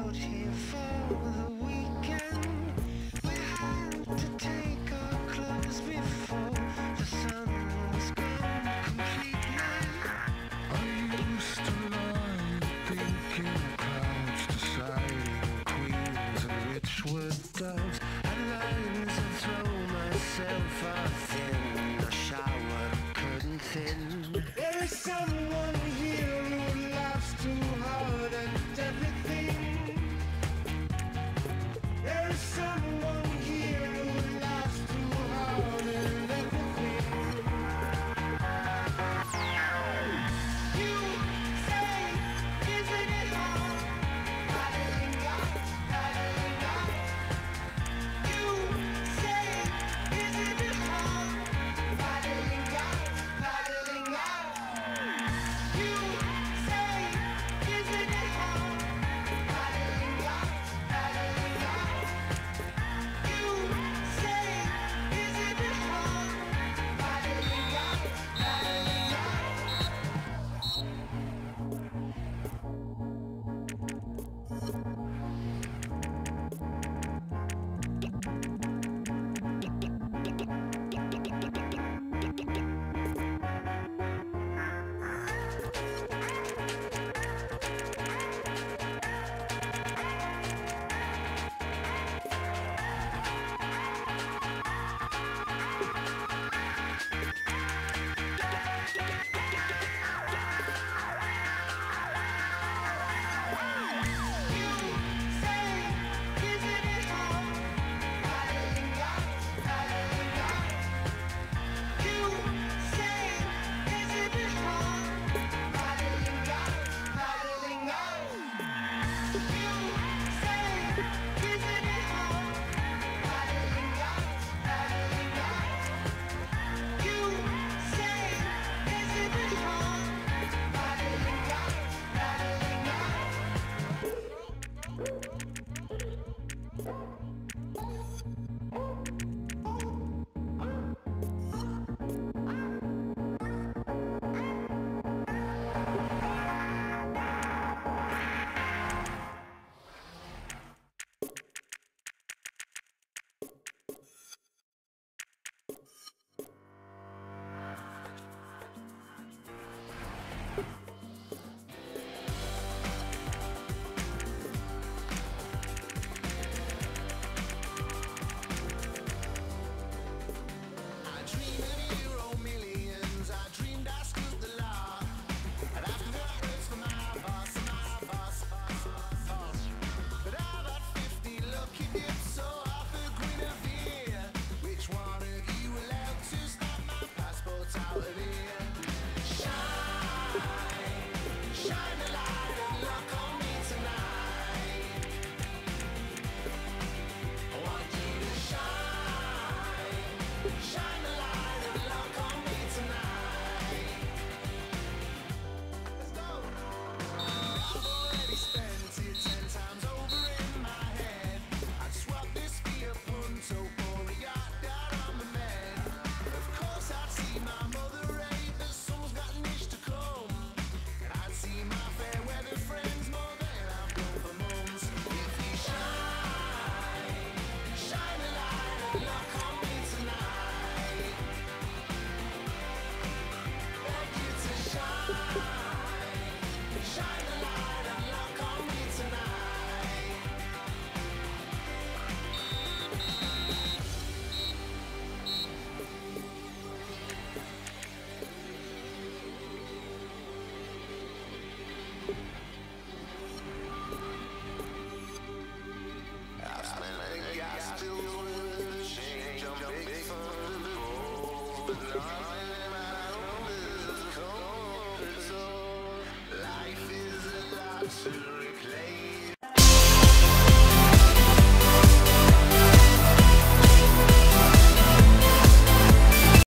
Out here for the weekend. We're hard to take.